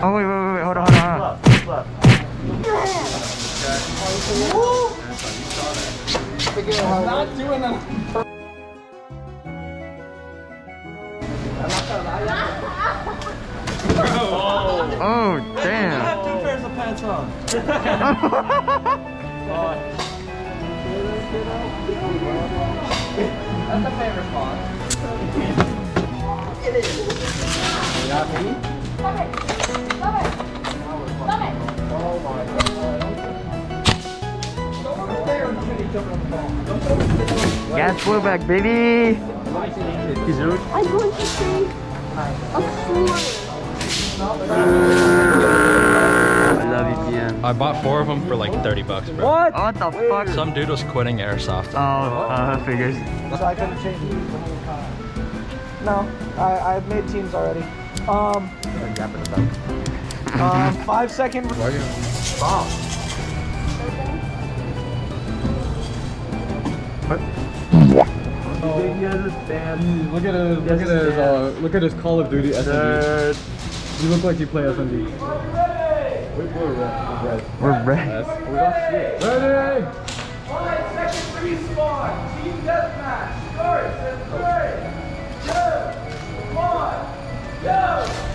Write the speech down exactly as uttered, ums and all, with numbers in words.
Oh wait, wait, wait, hold on, hold on. Flip up, flip up. I'm not doing that. Oh, oh damn. You have two pairs of pants on. That's a favorite font. It is. You got me? Love it. Love it. Love it. Oh my god. Don't over there and hit each other on the phone. Don't over there. Gas flow back, baby. I'm going to say a floor. I love E P N. I bought four of them for like thirty bucks, bro. What? What the fuck? Some dude was quitting airsoft. Oh, uh, figures. So I couldn't change these the whole time. No, I, I've made teams already. Um, um five second. Wow. What? Oh. He mm, look at his, look at his, uh, look at his Call of Duty S M G. You look like you play S M G. We're, we're red. We're red. We lost shit. Ready! Five seconds to respawn. Team deathmatch starts in three, two, one, go!